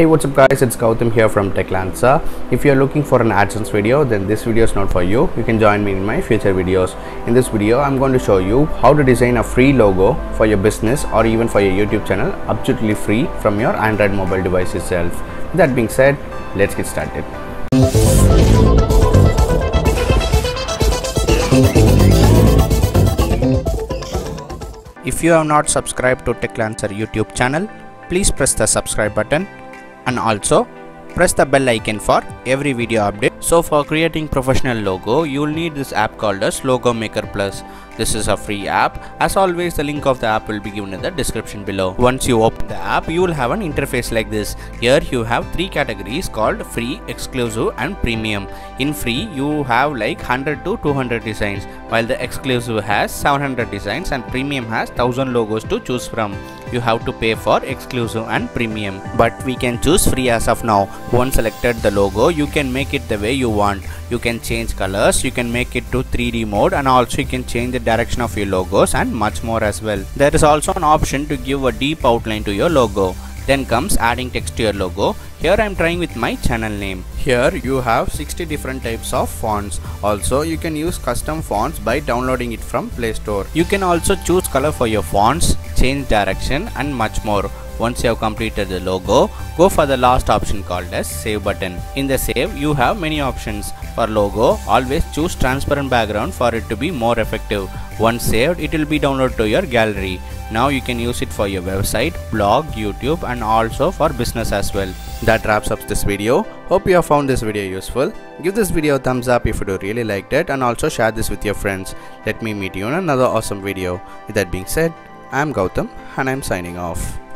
Hey, what's up guys, it's Gautam here from TechLancer. If you're looking for an AdSense video, then this video is not for you. You can join me in my future videos. In this video, I'm going to show you how to design a free logo for your business or even for your YouTube channel, absolutely free from your Android mobile device itself. With that being said, let's get started. If you have not subscribed to TechLancer YouTube channel, please press the subscribe button and also press the bell icon for every video update. So for creating professional logo, you'll need this app called as Logo Maker Plus. This is a free app. As always, the link of the app will be given in the description below. Once you open the app, you will have an interface like this. Here you have three categories called free, exclusive and premium. In free, you have like 100 to 200 designs, while the exclusive has 700 designs and premium has 1000 logos to choose from. You have to pay for exclusive and premium, but we can choose free as of now. Once selected the logo, you can make it the way you want. You can change colors, you can make it to 3D mode, and also you can change the direction of your logos and much more as well. There is also an option to give a deep outline to your logo. Then comes adding text to your logo. Here I am trying with my channel name. Here you have 60 different types of fonts. Also you can use custom fonts by downloading it from Play Store. You can also choose color for your fonts, change direction and much more. Once you have completed the logo, go for the last option called as Save button. In the Save, you have many options. For logo, always choose transparent background for it to be more effective. Once saved, it will be downloaded to your gallery. Now you can use it for your website, blog, YouTube and also for business as well. That wraps up this video. Hope you have found this video useful. Give this video a thumbs up if you do really liked it and also share this with your friends. Let me meet you in another awesome video. With that being said, I am Gautam and I am signing off.